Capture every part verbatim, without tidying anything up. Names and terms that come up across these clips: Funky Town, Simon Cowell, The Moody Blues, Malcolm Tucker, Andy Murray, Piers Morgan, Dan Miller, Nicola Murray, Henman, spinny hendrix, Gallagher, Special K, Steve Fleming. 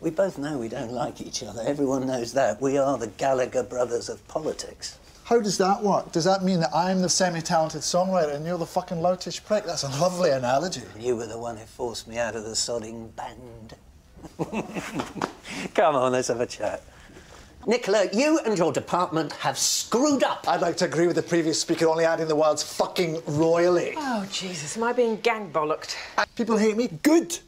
We both know we don't like each other. Everyone knows that. We are the Gallagher brothers of politics. How does that work? Does that mean that I'm the semi-talented songwriter and you're the fucking loutish prick? That's a lovely analogy. You were the one who forced me out of the sodding band. Come on, let's have a chat. Nicola, you and your department have screwed up. I'd like to agree with the previous speaker, only adding the words fucking royally. Oh, Jesus, am I being gang-bollocked? People hate me? Good.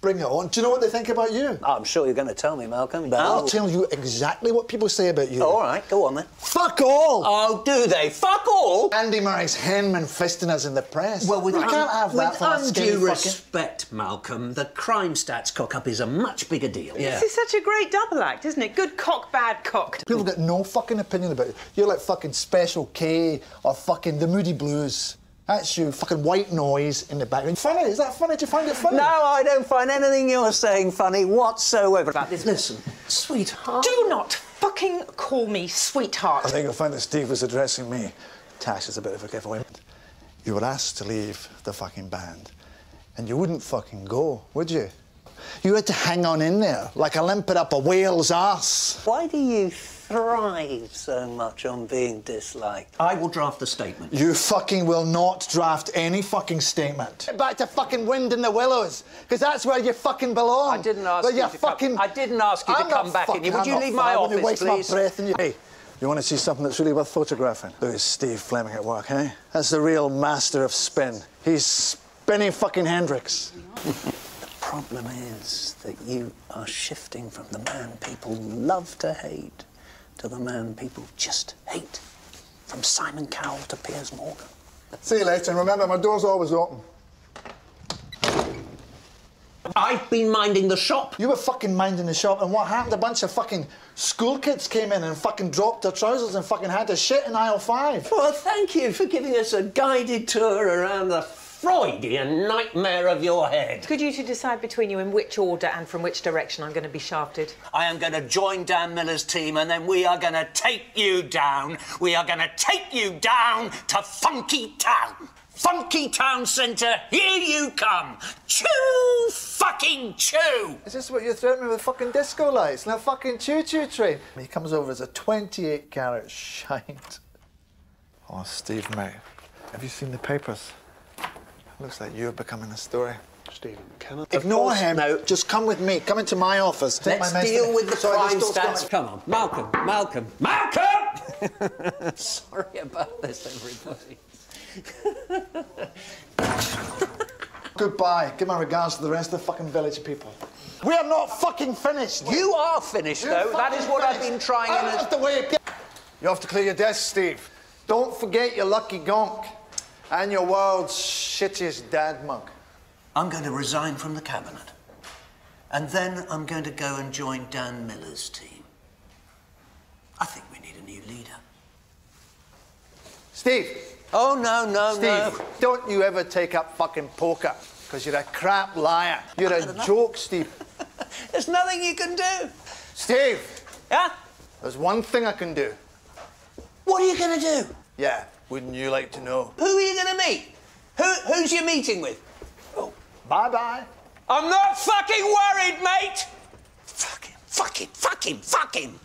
Bring it on. Do you know what they think about you? I'm sure you're going to tell me, Malcolm, but... I'll tell you exactly what people say about you. Oh, all right, go on, then. Fuck all! Oh, do they? Fuck all! Andy Murray's Henman fisting us in the press. Well, we can't have that for a skinny fucking... With undue respect, Malcolm, the crime stats cock-up is a much bigger deal. Yeah. This is such a great double act, isn't it? Good cock, bad cock. People got no fucking opinion about you. You're like fucking Special K or fucking The Moody Blues. That's you, fucking white noise in the background. Funny, is that funny? Do you find it funny? No, I don't find anything you're saying funny whatsoever about this. Listen, sweetheart... Do not fucking call me sweetheart. I think you'll find that Steve was addressing me. Tash is a bit of a giveaway. You were asked to leave the fucking band, and you wouldn't fucking go, would you? You had to hang on in there, like a limpet up a whale's arse. Why do you thrive so much on being disliked? I will draft a statement. You fucking will not draft any fucking statement. Get back to fucking wind in the willows, because that's where you fucking belong. I didn't ask where you, you to fucking... come... I didn't ask you I'm to come back in here. Would I'm you leave my office, please? I wouldn't waste my breath in you. Hey, you want to see something that's really worth photographing? Look at Steve Fleming at work, eh? That's the real master of spin. He's spinning fucking Hendrix. The problem is that you are shifting from the man people love to hate to the man people just hate. From Simon Cowell to Piers Morgan. See you later, and remember, my door's always open. I've been minding the shop. You were fucking minding the shop, and what happened? A bunch of fucking school kids came in and fucking dropped their trousers and fucking had their shit in aisle five. Well, thank you for giving us a guided tour around the Freudian nightmare of your head. Could you two decide between you in which order and from which direction I'm going to be shafted? I am going to join Dan Miller's team, and then we are going to take you down. We are going to take you down to Funky Town. Funky Town Centre, here you come! Choo fucking choo! Is this what you threatened me with, fucking disco lights and a fucking choo-choo train? He comes over as a twenty-eight carat shite. Oh, Steve, mate, have you seen the papers? Looks like you're becoming a story. Stephen, can I... Ignore him. No. Just come with me. Come into my office. Let's my deal with the crime stats. Come on. Malcolm, Malcolm, Malcolm! Sorry about this, everybody. Goodbye. Give my regards to the rest of the fucking village people. We are not fucking finished. Wait. You are finished, you're though. That is what finished. I've been trying to... Out of the way! You have to clear your desk, Steve. Don't forget your lucky gonk and your world's shittiest dad mug. I'm going to resign from the cabinet. And then I'm going to go and join Dan Miller's team. I think we need a new leader. Steve! Oh, no, no, no. Steve, don't you ever take up fucking poker, because you're a crap liar. You're a joke, Steve. There's nothing you can do. Steve! Yeah? There's one thing I can do. What are you going to do? Yeah, wouldn't you like to know? Who are you going to meet? Who, who's you meeting with? Oh, bye-bye. I'm not fucking worried, mate! Fuck him, fuck him, fuck him, fuck him!